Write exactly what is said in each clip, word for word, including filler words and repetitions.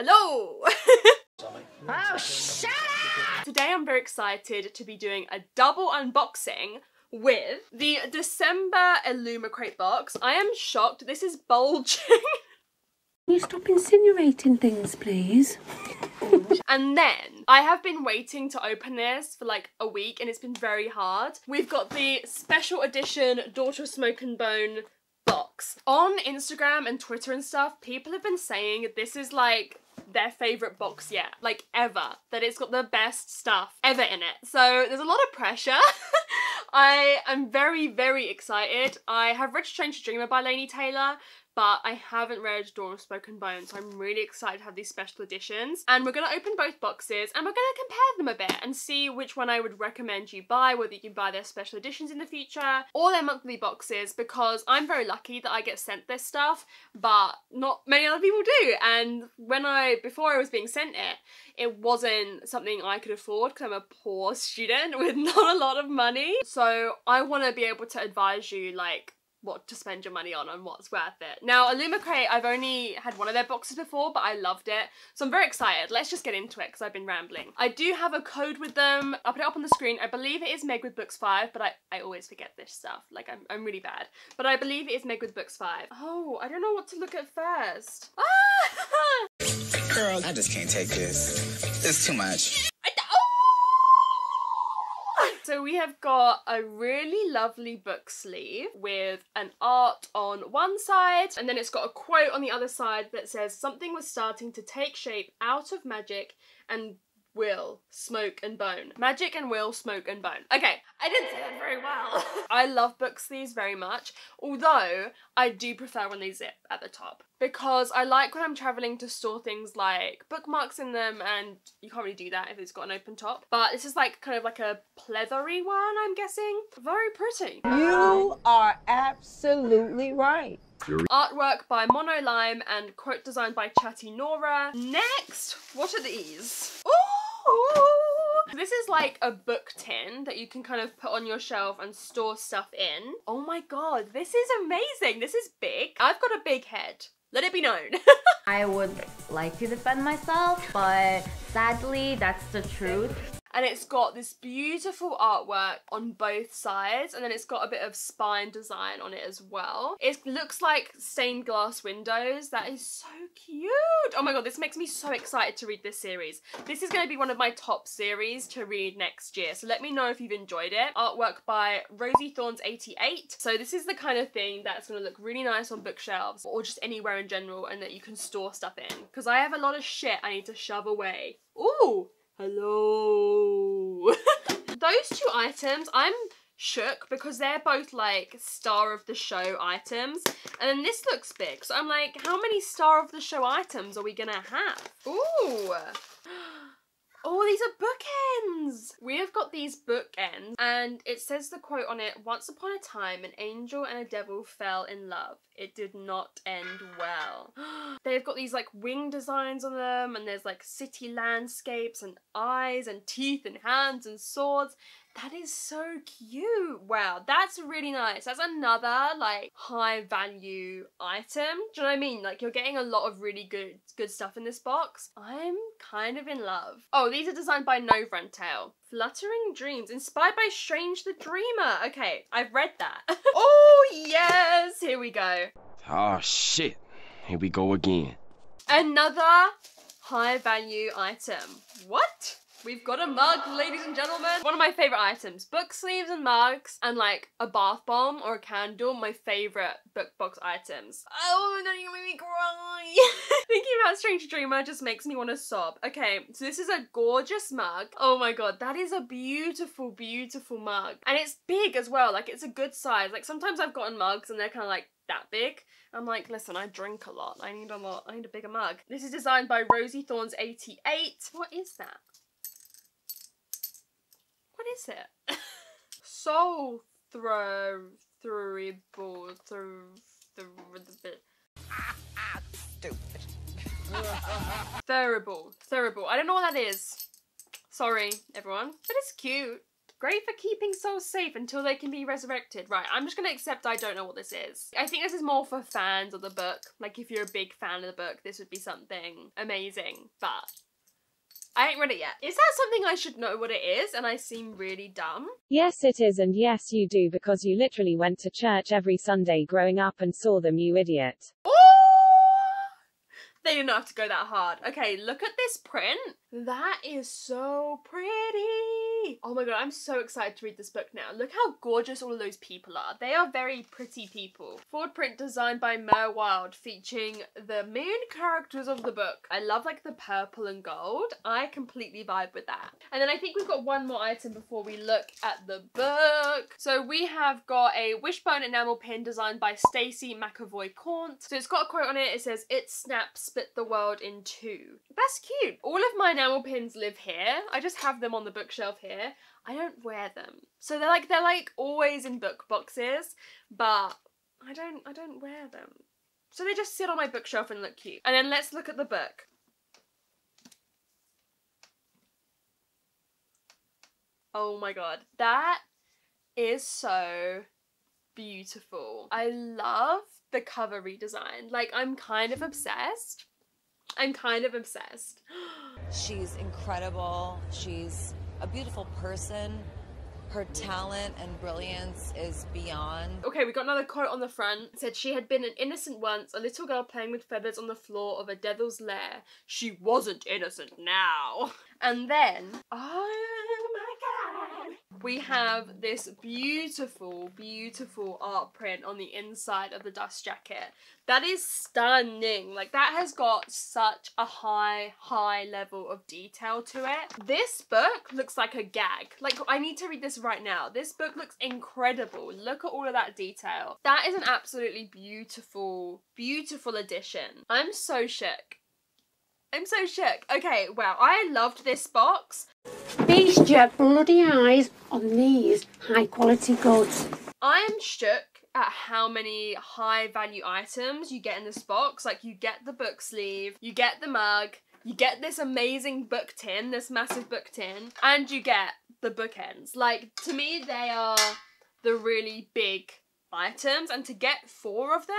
Hello! Oh, shut up! Today I'm very excited to be doing a double unboxing with the December Illumicrate box. I am shocked. This is bulging. Can you stop insinuating things, please? And then I have been waiting to open this for like a week and it's been very hard. We've got the special edition Daughter of Smoke and Bone box. On Instagram and Twitter and stuff, people have been saying this is like their favourite box yet, like ever, that it's got the best stuff ever in it. So there's a lot of pressure. I am very, very excited. I have read Strange the Dreamer by Laini Taylor, but I haven't read Daughter of Smoke and Bone, so I'm really excited to have these special editions. And we're gonna open both boxes and we're gonna compare them a bit and see which one I would recommend you buy, whether you can buy their special editions in the future or their monthly boxes, because I'm very lucky that I get sent this stuff, but not many other people do. And when I, before I was being sent it, it wasn't something I could afford because I'm a poor student with not a lot of money. So I wanna be able to advise you like, what to spend your money on and what's worth it. Now, Illumicrate, I've only had one of their boxes before, but I loved it. So I'm very excited. Let's just get into it because I've been rambling. I do have a code with them. I'll put it up on the screen. I believe it is Meg with Books five, but I, I always forget this stuff. Like, I'm, I'm really bad. But I believe it is Meg with Books five. Oh, I don't know what to look at first. Ah! Girl, I just can't take this. It's too much. So we have got a really lovely book sleeve with an art on one side, and then it's got a quote on the other side that says, "Something was starting to take shape out of magic and will, smoke and bone. Magic and will, smoke and bone." Okay, I didn't say that very well. I love book sleeves very much, although I do prefer when they zip at the top, because I like when I'm traveling to store things like bookmarks in them, and you can't really do that if it's got an open top. But this is like kind of like a pleathery one, I'm guessing. Very pretty. You are absolutely right. Artwork by Mono Lime and quote designed by Chatty Nora. Next, what are these? Ooh! This is like a book tin that you can kind of put on your shelf and store stuff in. Oh my god, this is amazing. This is big. I've got a big head. Let it be known. I would like to defend myself, but sadly, that's the truth. And it's got this beautiful artwork on both sides, and then it's got a bit of spine design on it as well. It looks like stained glass windows. That is so cute. Oh my god, this makes me so excited to read this series. This is going to be one of my top series to read next year, so let me know if you've enjoyed it. Artwork by Rosie Thorns eighty-eight. So this is the kind of thing that's going to look really nice on bookshelves or just anywhere in general, and that you can store stuff in, because I have a lot of shit I need to shove away. Ooh! Hello. Those two items, I'm shook because they're both like star of the show items. And then this looks big. So I'm like, how many star of the show items are we gonna have? Ooh. Oh, these are bookends. We have got these bookends, and it says the quote on it, "Once upon a time, an angel and a devil fell in love. It did not end well." They've got these like wing designs on them, and there's like city landscapes and eyes and teeth and hands and swords. That is so cute. Wow, that's really nice. That's another like high value item. Do you know what I mean? Like, you're getting a lot of really good good stuff in this box. I'm kind of in love. Oh, these are designed by No Frontail. Fluttering Dreams, inspired by Strange the Dreamer. Okay, I've read that. Oh yes, here we go. Oh shit, here we go again. Another high value item. What? We've got a mug, ladies and gentlemen. One of my favourite items. Book sleeves and mugs and like a bath bomb or a candle, my favourite book box items. Oh my god, you made me cry. Thinking about Strange Dreamer just makes me want to sob. Okay, so this is a gorgeous mug. Oh my god, that is a beautiful, beautiful mug. And it's big as well, like it's a good size. Like sometimes I've gotten mugs and they're kind of like that big. I'm like, listen, I drink a lot. I need a lot, I need a bigger mug. This is designed by Rosie Thorns eighty-eight. What is that? What is it? Soul throw through ball through the bit. Stupid. Thurible. Thurible. I don't know what that is. Sorry, everyone. But it's cute. Great for keeping souls safe until they can be resurrected. Right, I'm just gonna accept I don't know what this is. I think this is more for fans of the book. Like, if you're a big fan of the book, this would be something amazing, but I ain't read it yet. Is that something I should know what it is and I seem really dumb? Yes it is, and yes you do, because you literally went to church every Sunday growing up and saw them, you idiot. Oh! They didn't have to go that hard. Okay, look at this print. That is so pretty. Oh my god, I'm so excited to read this book now. Look how gorgeous all of those people are. They are very pretty people. Forward print designed by Mer Wilde, featuring the main characters of the book. I love like the purple and gold. I completely vibe with that. And then I think we've got one more item before we look at the book. So we have got a wishbone enamel pin designed by Stacey McAvoy-Caunt. So it's got a quote on it. It says, "It snaps, split the world in two." That's cute. All of mine enamel pins live here. I just have them on the bookshelf here. I don't wear them. So they're like, they're like always in book boxes, but I don't, I don't wear them. So they just sit on my bookshelf and look cute. And then let's look at the book. Oh my god, that is so beautiful. I love the cover redesign. Like, I'm kind of obsessed. I'm kind of obsessed. She's incredible. She's a beautiful person. Her talent and brilliance is beyond. Okay, we got another quote on the front. It said, "She had been an innocent once, a little girl playing with feathers on the floor of a devil's lair. She wasn't innocent now." And then, oh my god, we have this beautiful, beautiful art print on the inside of the dust jacket. That is stunning. Like, that has got such a high, high level of detail to it. This book looks like a gag. Like, I need to read this right now. This book looks incredible. Look at all of that detail. That is an absolutely beautiful, beautiful edition. I'm so shook. I'm so shook. Okay, wow, I loved this box. Feast your bloody eyes on these high quality goods. I am shook at how many high value items you get in this box. Like, you get the book sleeve, you get the mug, you get this amazing book tin, this massive book tin, and you get the bookends. Like, to me, they are the really big items, and to get four of them,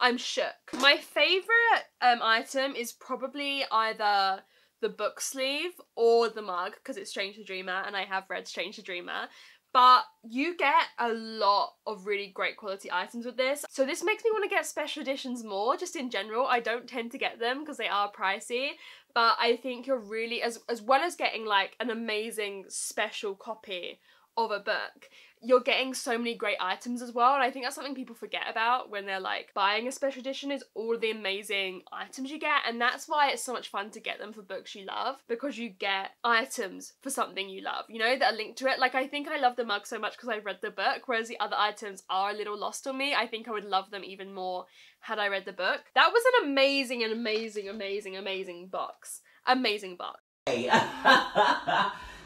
I'm shook. My favorite um, item is probably either the book sleeve or the mug, because it's Strange the Dreamer, and I have read Strange the Dreamer. But you get a lot of really great quality items with this. So this makes me want to get special editions more, just in general. I don't tend to get them because they are pricey, but I think you're really, as, as well as getting like an amazing special copy of a book, you're getting so many great items as well. And I think that's something people forget about when they're like buying a special edition, is all the amazing items you get. And that's why it's so much fun to get them for books you love, because you get items for something you love, you know, that are linked to it. Like, I think I love the mug so much because I've read the book, whereas the other items are a little lost on me. I think I would love them even more had I read the book. That was an amazing, an amazing, amazing, amazing box. Amazing box.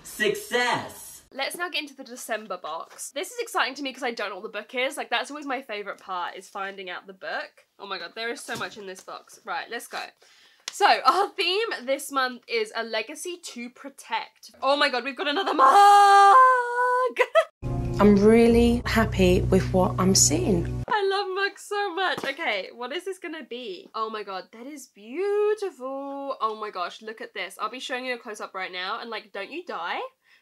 Success. Let's now get into the December box. This is exciting to me because I don't know what the book is. Like, that's always my favorite part, is finding out the book. Oh my god, there is so much in this box. Right, let's go. So our theme this month is a legacy to protect. Oh my god, we've got another mug! I'm really happy with what I'm seeing. I love mugs so much. Okay, what is this gonna be? Oh my god, that is beautiful. Oh my gosh, look at this. I'll be showing you a close-up right now, and like, don't you die?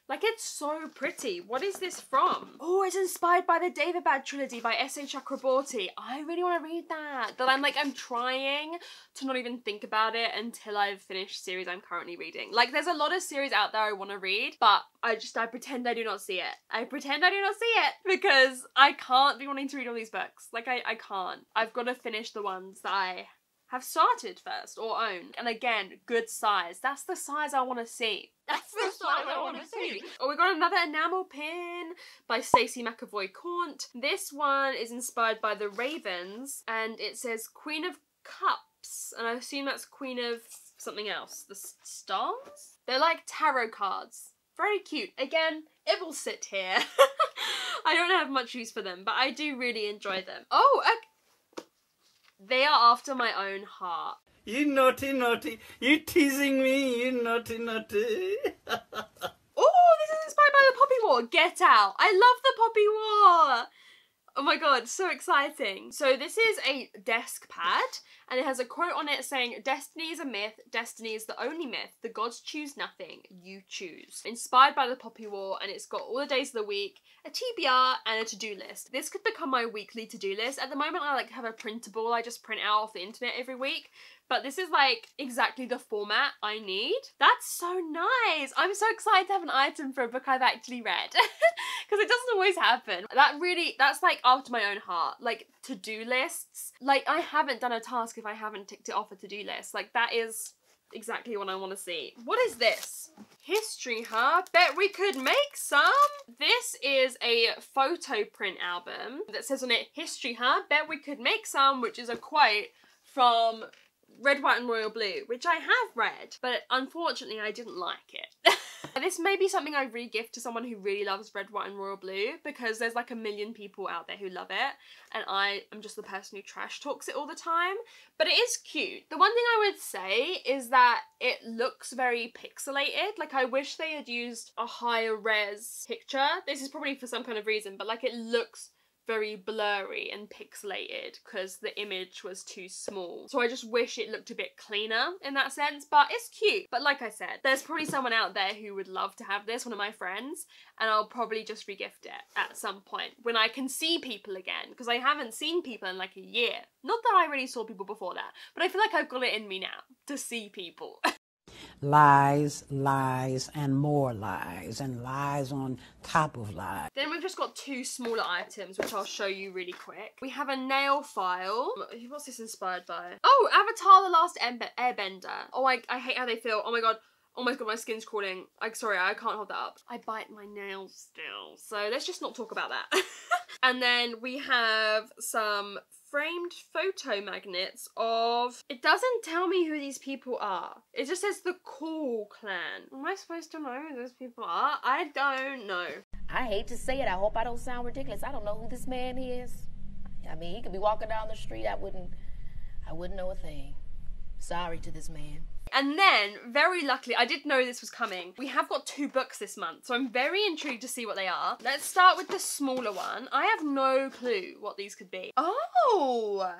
Like, it's so pretty. What is this from? Oh, it's inspired by the David Bad Trilogy by S A Chakraborty. I really want to read that. That I'm like, I'm trying to not even think about it until I've finished series I'm currently reading. Like, there's a lot of series out there I want to read, but I just, I pretend I do not see it. I pretend I do not see it because I can't be wanting to read all these books. Like, I, I can't. I've got to finish the ones that I have started first or owned. And again, good size. That's the size I want to see. That's the size I want to see. Oh, we got another enamel pin by Stacey McAvoy-Caunt. This one is inspired by The Ravens, and it says Queen of Cups, and I assume that's Queen of something else. The stars? They're like tarot cards. Very cute. Again, it will sit here. I don't have much use for them, but I do really enjoy them. Oh, okay. They are after my own heart. You naughty, naughty. You teasing me, you naughty, naughty. Oh, this is inspired by the Poppy War. Get out. I love the Poppy War. Oh my god, so exciting. So this is a desk pad, and it has a quote on it saying, "Destiny is a myth, destiny is the only myth, the gods choose nothing, you choose." Inspired by the Poppy War, and it's got all the days of the week, a T B R, and a to-do list. This could become my weekly to-do list. At the moment I like have a printable I just print out off the internet every week, but this is like exactly the format I need. That's so nice. I'm so excited to have an item for a book I've actually read, because it doesn't always happen. That really, that's like after my own heart, like to-do lists. Like I haven't done a task if I haven't ticked it off a to-do list. Like that is exactly what I want to see. What is this? History, huh? Bet we could make some. This is a photo print album that says on it, "History, huh? Bet we could make some," which is a quote from Red, White, and Royal Blue, which I have read, but unfortunately I didn't like it. This may be something I re-gift to someone who really loves Red, White, and Royal Blue, because there's like a million people out there who love it, and I am just the person who trash talks it all the time, but it is cute. The one thing I would say is that it looks very pixelated. Like I wish they had used a higher res picture. This is probably for some kind of reason, but like it looks very blurry and pixelated because the image was too small. So I just wish it looked a bit cleaner in that sense, but it's cute. But like I said, there's probably someone out there who would love to have this, one of my friends, and I'll probably just regift it at some point when I can see people again, because I haven't seen people in like a year. Not that I really saw people before that, but I feel like I've got it in me now to see people. Lies, lies, and more lies, and lies on top of lies. Then we've just got two smaller items, which I'll show you really quick. We have a nail file. What's this inspired by? Oh, Avatar the Last Airbender. Oh, I, I hate how they feel. Oh my god. Oh my god, my skin's crawling. I'm sorry, I can't hold that up. I bite my nails still. So let's just not talk about that. And then we have some framed photo magnets of, it doesn't tell me who these people are. It just says the Cool Clan. Am I supposed to know who those people are? I don't know. I hate to say it, I hope I don't sound ridiculous. I don't know who this man is. I mean, he could be walking down the street. I wouldn't, I wouldn't know a thing. Sorry to this man. And then, very luckily, I did know this was coming. We have got two books this month, so I'm very intrigued to see what they are. Let's start with the smaller one. I have no clue what these could be. Oh!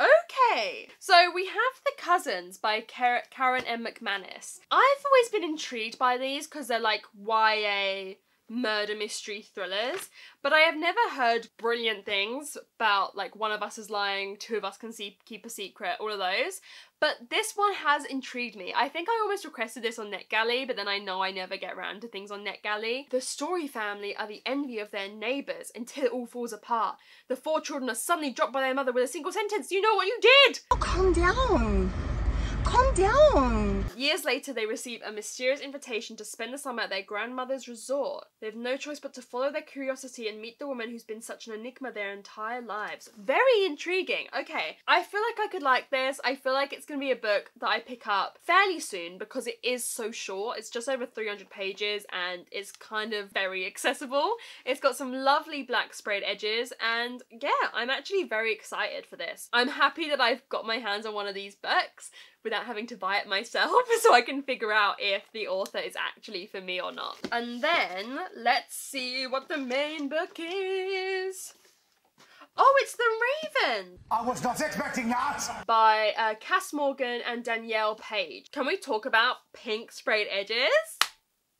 Okay, so we have The Cousins by Karen M. McManus. I've always been intrigued by these because they're like Y A murder mystery thrillers, but I have never heard brilliant things about like One of Us Is Lying, Two of Us Can Keep a Secret, all of those. But this one has intrigued me. I think I almost requested this on NetGalley, but then I know I never get around to things on NetGalley. The Story family are the envy of their neighbours until it all falls apart. The four children are suddenly dropped by their mother with a single sentence, "You know what you did!" Oh, calm down. Calm down! Years later, they receive a mysterious invitation to spend the summer at their grandmother's resort. They have no choice but to follow their curiosity and meet the woman who's been such an enigma their entire lives. Very intriguing. Okay, I feel like I could like this. I feel like it's going to be a book that I pick up fairly soon because it is so short. It's just over three hundred pages and it's kind of very accessible. It's got some lovely black sprayed edges and yeah, I'm actually very excited for this. I'm happy that I've got my hands on one of these books without having to buy it myself, so I can figure out if the author is actually for me or not. And then let's see what the main book is. Oh, it's The Raven! I was not expecting that! By uh, Cass Morgan and Danielle Page. Can we talk about pink sprayed edges?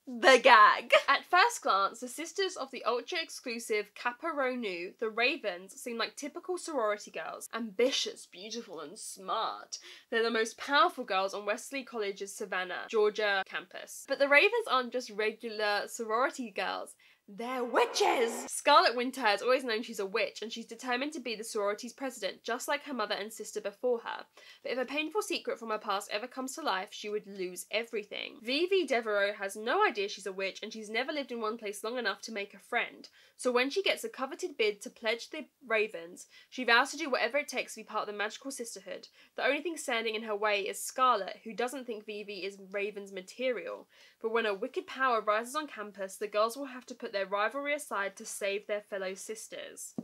The gag. At first glance, the sisters of the ultra-exclusive Kappa Rho Nu, the Ravens, seem like typical sorority girls. Ambitious, beautiful, and smart. They're the most powerful girls on Wesley College's Savannah, Georgia campus. But the Ravens aren't just regular sorority girls. They're witches! Scarlet Winter has always known she's a witch, and she's determined to be the sorority's president, just like her mother and sister before her. But if a painful secret from her past ever comes to life, she would lose everything. Vivi Devereaux has no idea she's a witch, and she's never lived in one place long enough to make a friend. So when she gets a coveted bid to pledge the Ravens, she vows to do whatever it takes to be part of the magical sisterhood. The only thing standing in her way is Scarlet, who doesn't think Vivi is Raven's material. But when a wicked power rises on campus, the girls will have to put their rivalry aside to save their fellow sisters.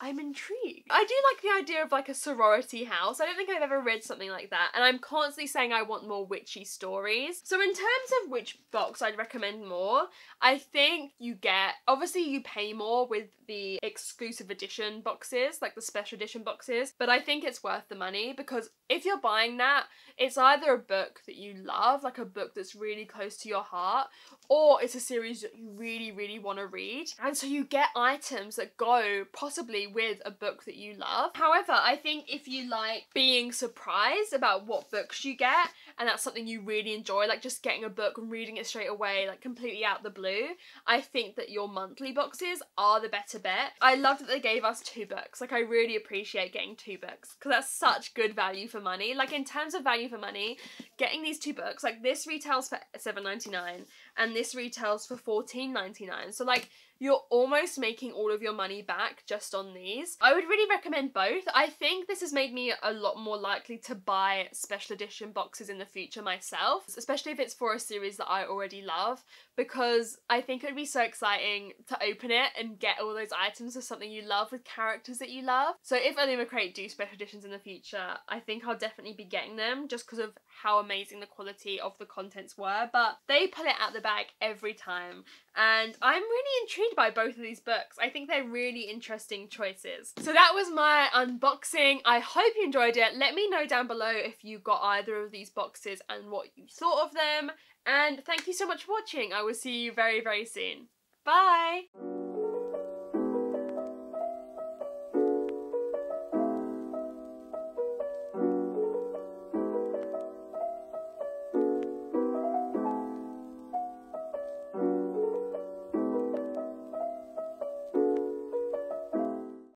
I'm intrigued. I do like the idea of like a sorority house. I don't think I've ever read something like that, and I'm constantly saying I want more witchy stories. So in terms of which box I'd recommend more, I think you get, obviously you pay more with the exclusive edition boxes, like the special edition boxes, but I think it's worth the money, because if you're buying that, it's either a book that you love, like a book that's really close to your heart, or it's a series that you really, really want to read. And so you get items that go possibly with a book that you love. However, I think if you like being surprised about what books you get, and that's something you really enjoy, like just getting a book and reading it straight away, like completely out the blue, I think that your monthly boxes are the better bet. I love that they gave us two books. Like I really appreciate getting two books, because that's such good value for money. Like in terms of value for money, getting these two books, like this retails for seven ninety-nine and this retails for fourteen ninety-nine. So like you're almost making all of your money back just on these. I would really recommend both. I think this has made me a lot more likely to buy special edition boxes in the future myself, especially if it's for a series that I already love, because I think it would be so exciting to open it and get all those items of something you love with characters that you love. So if Illumicrate do special editions in the future, I think I'll definitely be getting them just because of how amazing the quality of the contents were, but they pull it out the bag every time. And I'm really intrigued by both of these books. I think they're really interesting choices. So that was my unboxing. I hope you enjoyed it. Let me know down below if you got either of these boxes and what you thought of them. And thank you so much for watching. I will see you very, very soon. Bye!